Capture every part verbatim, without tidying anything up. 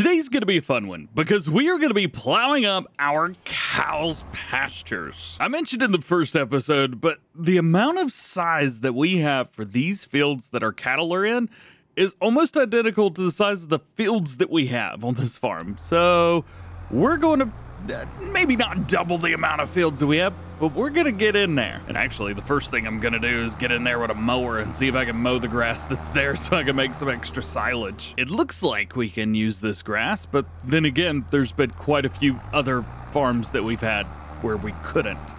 Today's gonna be a fun one because we are gonna be plowing up our cows' pastures. I mentioned in the first episode, but the amount of size that we have for these fields that our cattle are in is almost identical to the size of the fields that we have on this farm. So we're going to Uh, maybe not double the amount of fields that we have, but we're gonna get in there. And actually, the first thing I'm gonna do is get in there with a mower and see if I can mow the grass that's there so I can make some extra silage. It looks like we can use this grass, but then again, there's been quite a few other farms that we've had where we couldn't.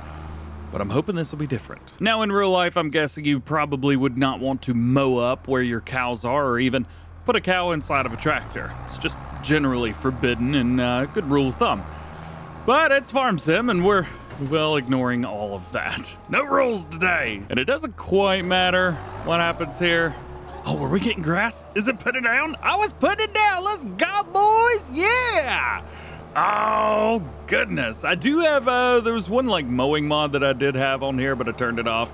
But I'm hoping this will be different. Now, in real life, I'm guessing you probably would not want to mow up where your cows are or even put a cow inside of a tractor. It's just generally forbidden and uh, good rule of thumb. But it's Farm Sim, and we're, well, ignoring all of that. No rules today. And it doesn't quite matter what happens here. Oh, were we getting grass? Is it putting down? I was putting it down. Let's go, boys. Yeah. Oh, goodness. I do have, uh, there was one, like, mowing mod that I did have on here, but I turned it off.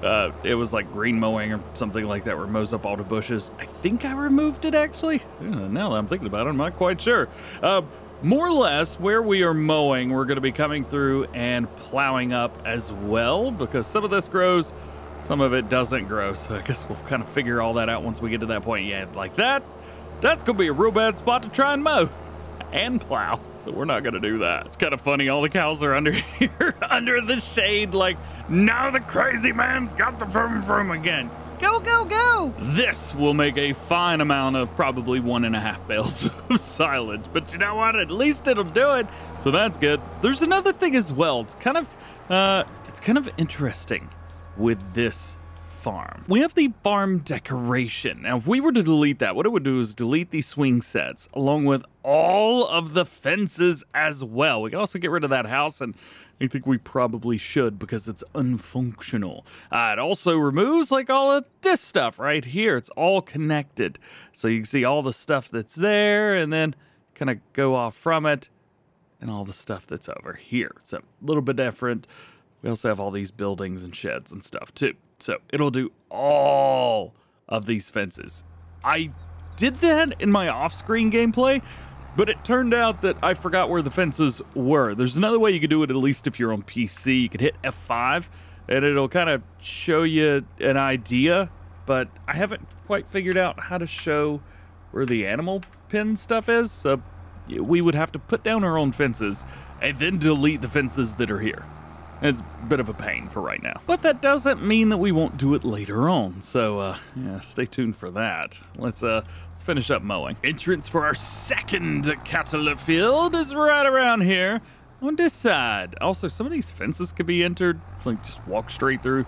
Uh, it was, like, green mowing or something like that where it mows up all the bushes. I think I removed it, actually. Now that I'm thinking about it, I'm not quite sure. Uh, More or less, where we are mowing, we're going to be coming through and plowing up as well, because some of this grows, some of it doesn't grow. So I guess we'll kind of figure all that out once we get to that point. Yeah, like that, that's going to be a real bad spot to try and mow and plow. So we're not going to do that. It's kind of funny. All the cows are under here, under the shade, like, now the crazy man's got the vroom vroom again. Go, go, go! This will make a fine amount of probably one and a half bales of silage, but you know what? At least it'll do it, so that's good. There's another thing as well. It's kind of, uh, it's kind of interesting with this farm. We have the farm decoration. Now, if we were to delete that, what it would do is delete the swing sets along with all of the fences as well. We can also get rid of that house, and I think we probably should because it's unfunctional. Uh, it also removes like all of this stuff right here. It's all connected. So you can see all the stuff that's there and then kind of go off from it and all the stuff that's over here. It's a little bit different. We also have all these buildings and sheds and stuff too. So it'll do all of these fences. I did that in my off-screen gameplay, but it turned out that I forgot where the fences were. There's another way you could do it, at least if you're on P C. You could hit F five, and it'll kind of show you an idea, but I haven't quite figured out how to show where the animal pen stuff is, so we would have to put down our own fences and then delete the fences that are here. It's a bit of a pain for right now. But that doesn't mean that we won't do it later on. So, uh, yeah, stay tuned for that. Let's, uh, let's finish up mowing. Entrance for our second cattle field is right around here on this side. Also, some of these fences could be entered. Like, just walk straight through.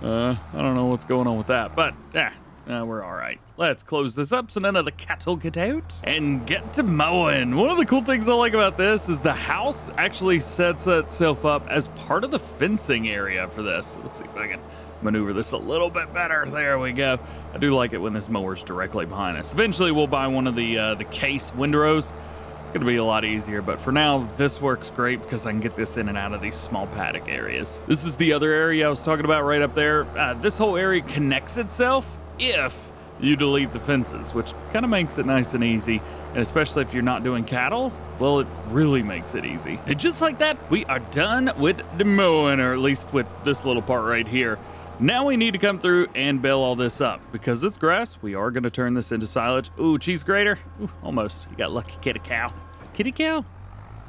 Uh, I don't know what's going on with that, but, yeah. Uh, we're all right. Let's close this up so none of the cattle get out and get to mowing. One of the cool things I like about this is the house actually sets itself up as part of the fencing area for this. Let's see if I can maneuver this a little bit better. There we go. I do like it when this mower's directly behind us. Eventually, we'll buy one of the uh, the case windrows. It's going to be a lot easier, but for now, this works great because I can get this in and out of these small paddock areas. This is the other area I was talking about right up there. Uh, this whole area connects itself if you delete the fences, which kind of makes it nice and easy, and especially if you're not doing cattle, well, it really makes it easy. And just like that, we are done with the mowing, or at least with this little part right here. Now we need to come through and bale all this up. Because it's grass, we are going to turn this into silage. Ooh, cheese grater. Ooh, almost. You got lucky, kitty cow. Kitty cow?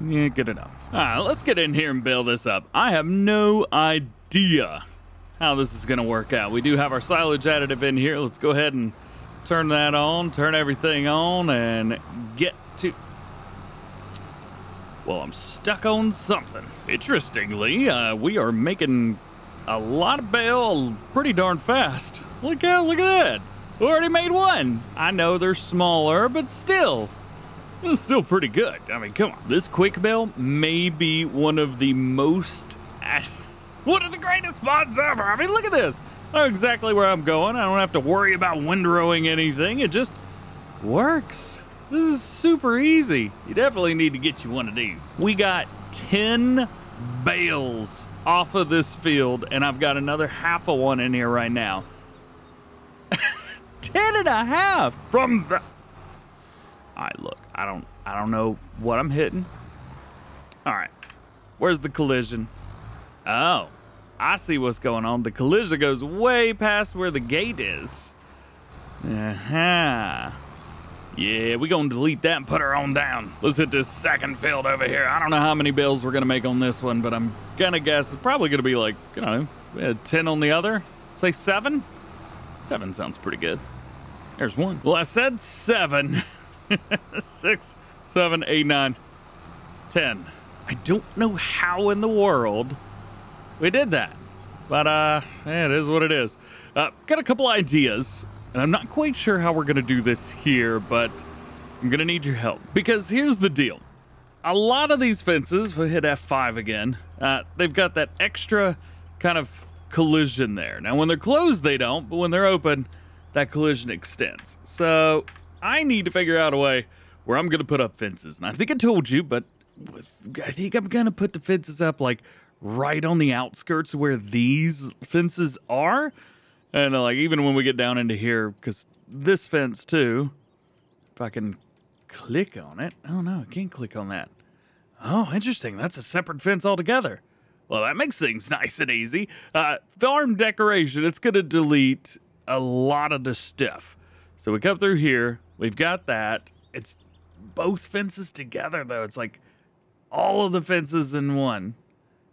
Yeah, good enough. All right, let's get in here and bale this up. I have no idea how this is going to work out. We do have our silage additive in here. Let's go ahead and turn that on, turn everything on, and get to... Well, I'm stuck on something. Interestingly, uh, we are making a lot of bale pretty darn fast. Look out, look at that. We already made one. I know they're smaller, but still, it's still pretty good. I mean, come on. This quick bale may be one of the most... One of the greatest spots ever. I mean, look at this. I know exactly where I'm going. I don't have to worry about windrowing anything. It just works. This is super easy. You definitely need to get you one of these. We got ten bales off of this field, and I've got another half of one in here right now. ten and a half from the... All right, look, I don't, I don't know what I'm hitting. All right, where's the collision? Oh, I see what's going on. The collision goes way past where the gate is. Uh-huh. Yeah, we're going to delete that and put her on down. Let's hit this second field over here. I don't know how many bills we're going to make on this one, but I'm going to guess it's probably going to be like, you know, ten on the other. Say seven? Seven sounds pretty good. There's one. Well, I said seven. Six, seven, eight, nine, ten. I don't know how in the world we did that, but uh, yeah, it is what it is. Uh, got a couple ideas, and I'm not quite sure how we're gonna do this here, but I'm gonna need your help. Because here's the deal. A lot of these fences, we hit F five again, uh, they've got that extra kind of collision there. Now when they're closed, they don't, but when they're open, that collision extends. So I need to figure out a way where I'm gonna put up fences. And I think I told you, but with, I think I'm gonna put the fences up like right on the outskirts where these fences are. And like, even when we get down into here, because this fence too, if I can click on it. Oh no, I can't click on that. Oh, interesting, that's a separate fence altogether. Well, that makes things nice and easy. Uh, farm decoration, it's gonna delete a lot of the stuff. So we come through here, we've got that. It's both fences together though. It's like all of the fences in one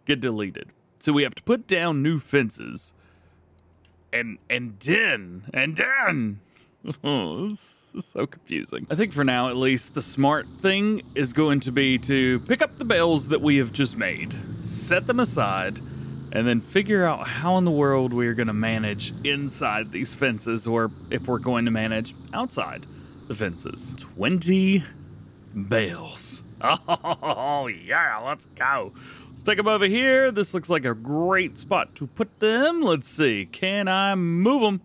get deleted. So we have to put down new fences. And and then, and then, oh, this is so confusing. I think for now, at least, the smart thing is going to be to pick up the bales that we have just made, set them aside, and then figure out how in the world we are gonna manage inside these fences, or if we're going to manage outside the fences. twenty bales. Oh yeah, let's go. Let's take them over here. This looks like a great spot to put them. Let's see, can I move them?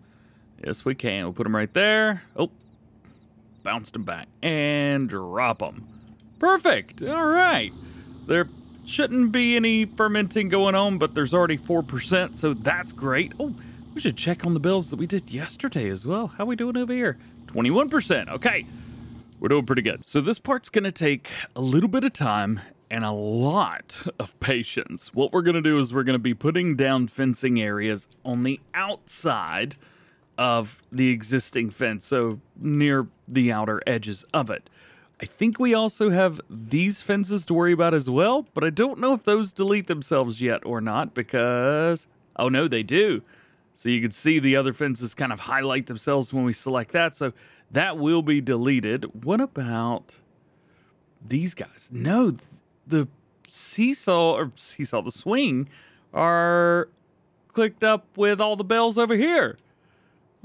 Yes, we can. We'll put them right there. Oh, bounce them back and drop them. Perfect, all right. There shouldn't be any fermenting going on, but there's already four percent, so that's great. Oh, we should check on the bills that we did yesterday as well. How we doing over here? twenty-one percent, okay. We're doing pretty good. So this part's gonna take a little bit of time and a lot of patience. What we're gonna do is we're gonna be putting down fencing areas on the outside of the existing fence, so near the outer edges of it. I think we also have these fences to worry about as well, but I don't know if those delete themselves yet or not because, oh no, they do. So you can see the other fences kind of highlight themselves when we select that, so that will be deleted. What about these guys? No, the seesaw, or seesaw, the swing, are clicked up with all the bells over here.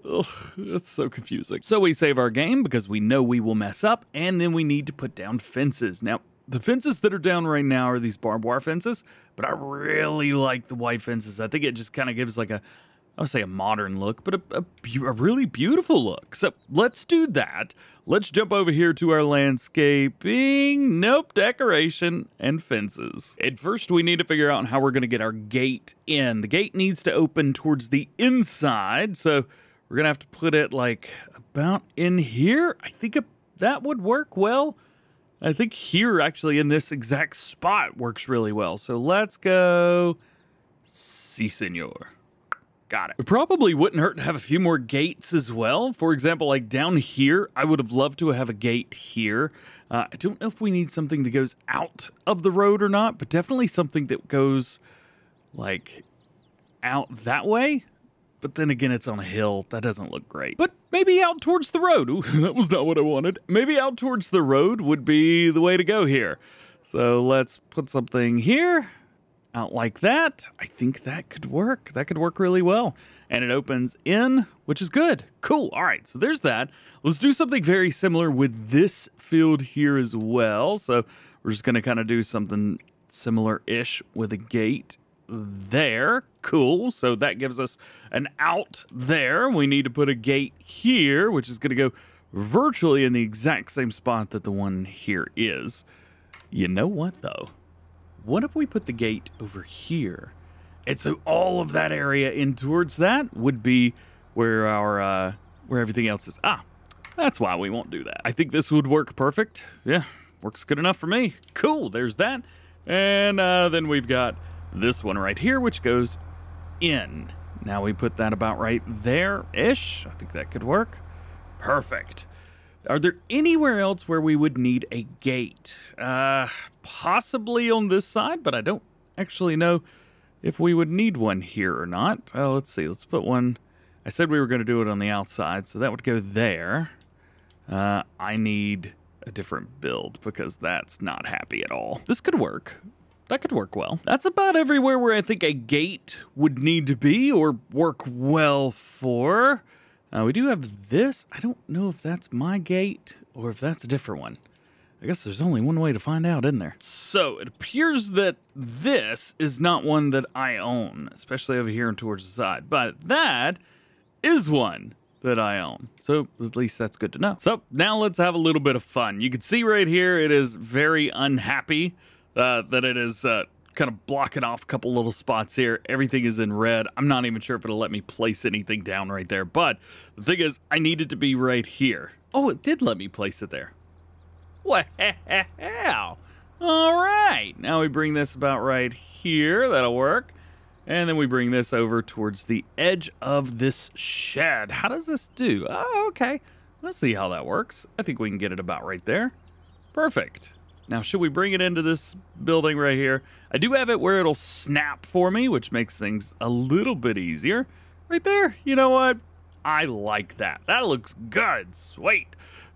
Ugh, that's so confusing. So we save our game because we know we will mess up, and then we need to put down fences. Now, the fences that are down right now are these barbed wire fences, but I really like the white fences. I think it just kind of gives like a, I would say a modern look, but a, a, a really beautiful look. So let's do that. Let's jump over here to our landscaping, nope, decoration, and fences. At first, we need to figure out how we're gonna get our gate in. The gate needs to open towards the inside, so we're gonna have to put it like about in here. I think a, that would work well. I think here, actually, in this exact spot works really well. So let's go, si senor. Got it. It probably wouldn't hurt to have a few more gates as well. For example, like down here, I would have loved to have a gate here. Uh, I don't know if we need something that goes out of the road or not, but definitely something that goes like out that way. But then again, it's on a hill. That doesn't look great. But maybe out towards the road. Ooh, that was not what I wanted. Maybe out towards the road would be the way to go here. So let's put something here. Out like that. I think that could work. That could work really well. And it opens in, which is good. Cool. All right, so there's that. Let's do something very similar with this field here as well. So we're just gonna kind of do something similar-ish with a gate there. Cool, so that gives us an out there. We need to put a gate here, which is gonna go virtually in the exact same spot that the one here is. You know what though? What if we put the gate over here? And so all of that area in towards that would be where our, uh, where everything else is. Ah, That's why we won't do that. I think this would work perfect. Yeah, works good enough for me. Cool, there's that. And uh, then we've got this one right here, which goes in. Now we put that about right there-ish. I think that could work. Perfect. Are there anywhere else where we would need a gate? Uh, possibly on this side, but I don't actually know if we would need one here or not. Oh, let's see. Let's put one. I said we were going to do it on the outside, so that would go there. Uh, I need a different build because that's not happy at all. This could work. That could work well. That's about everywhere where I think a gate would need to be or work well for. Uh, we do have this. I don't know if that's my gate or if that's a different one. I guess there's only one way to find out, isn't there? So it appears that this is not one that I own, especially over here and towards the side. But that is one that I own. So at least that's good to know. So now let's have a little bit of fun. You can see right here it is very unhappy uh, that it is... Uh, kind of blocking off a couple little spots here. Everything is in red. I'm not even sure if it'll let me place anything down right there, but the thing is, I need it to be right here. Oh, it did let me place it there. Wow. All right. Now we bring this about right here. That'll work. And then we bring this over towards the edge of this shed. How does this do? Oh, okay. Let's see how that works. I think we can get it about right there. Perfect. Now, should we bring it into this building right here? I do have it where it'll snap for me, which makes things a little bit easier. Right there, you know what? I like that. That looks good, sweet.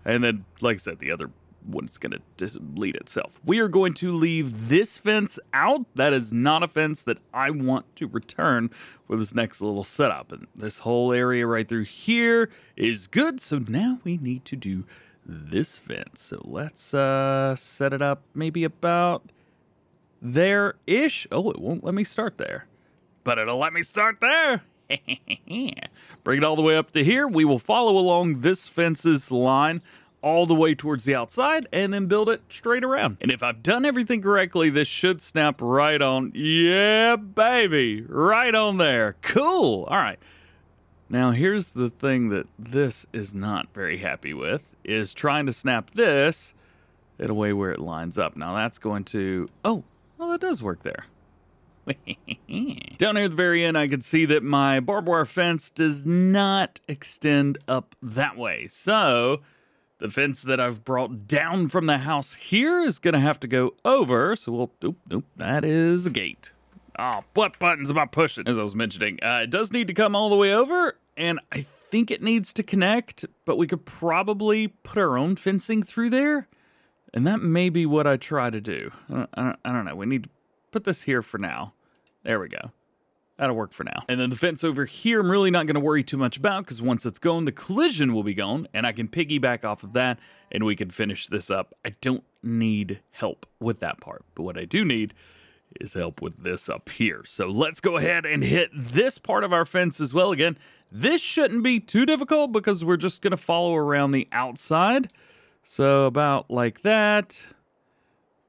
And then, like I said, the other one's gonna delete itself. We are going to leave this fence out. That is not a fence that I want to return for this next little setup. And this whole area right through here is good, so now we need to do this fence. So let's uh, set it up maybe about there-ish. Oh, it won't let me start there, but it'll let me start there. Bring it all the way up to here. We will follow along this fence's line all the way towards the outside and then build it straight around. And if I've done everything correctly, this should snap right on. Yeah, baby, right on there. Cool. All right. Now, here's the thing that this is not very happy with, is trying to snap this in a way where it lines up. Now, that's going to... Oh, well, that does work there. Down here at the very end, I can see that my barbed wire fence does not extend up that way. So, the fence that I've brought down from the house here is going to have to go over. So, we'll... Nope, nope, that is a gate. Oh, what buttons am I pushing? As I was mentioning, uh, it does need to come all the way over, and I think it needs to connect, but we could probably put our own fencing through there, and that may be what I try to do. I don't, I don't, I don't know. We need to put this here for now. There we go. That'll work for now. And then the fence over here, I'm really not going to worry too much about, because once it's gone, the collision will be gone, and I can piggyback off of that, and we can finish this up. I don't need help with that part, but what I do need is help with this up here. So let's go ahead and hit this part of our fence as well. Again, this shouldn't be too difficult because we're just going to follow around the outside. So about like that.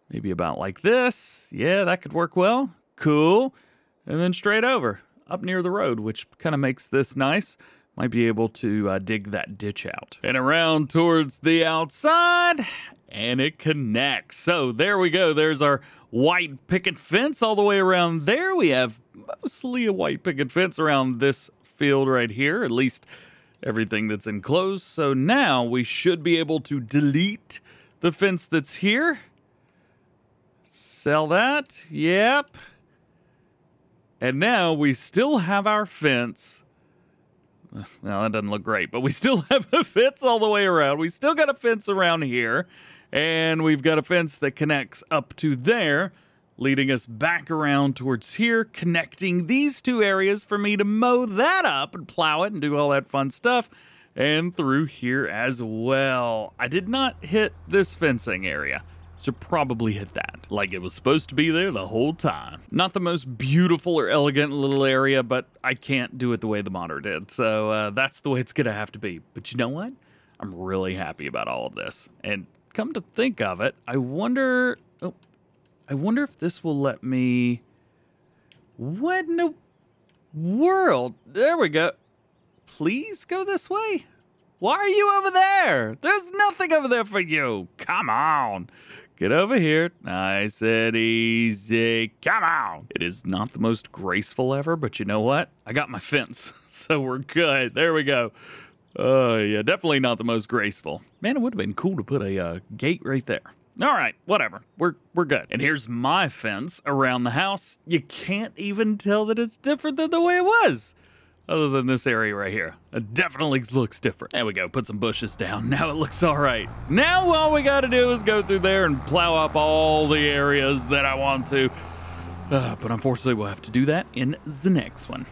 Maybe about like this. Yeah, that could work well. Cool. And then straight over up near the road, which kind of makes this nice. Might be able to uh, dig that ditch out. And around towards the outside. And it connects. So there we go. There's our white picket fence all the way around there. We have mostly a white picket fence around this field right here, at least everything that's enclosed. So now we should be able to delete the fence that's here. Sell that. Yep. And now we still have our fence. Well, that doesn't look great, but we still have a fence all the way around. We still got a fence around here. And we've got a fence that connects up to there, leading us back around towards here, connecting these two areas for me to mow that up and plow it and do all that fun stuff. And through here as well. I did not hit this fencing area. Should probably hit that. Like it was supposed to be there the whole time. Not the most beautiful or elegant little area, but I can't do it the way the modder did. So uh, that's the way it's gonna have to be. But you know what? I'm really happy about all of this. And come to think of it, I wonder... Oh, I wonder if this will let me... What in the world? There we go. Please go this way? Why are you over there? There's nothing over there for you. Come on. Get over here. I said easy. Come on. It is not the most graceful ever, but you know what? I got my fence, so we're good. There we go. Oh, uh, yeah, definitely not the most graceful. Man, it would have been cool to put a uh, gate right there. All right, whatever. We're we're good. And here's my fence around the house. You can't even tell that it's different than the way it was. Other than this area right here. It definitely looks different. There we go, put some bushes down. Now it looks all right. Now all we gotta do is go through there and plow up all the areas that I want to. Uh, but unfortunately, we'll have to do that in the next one.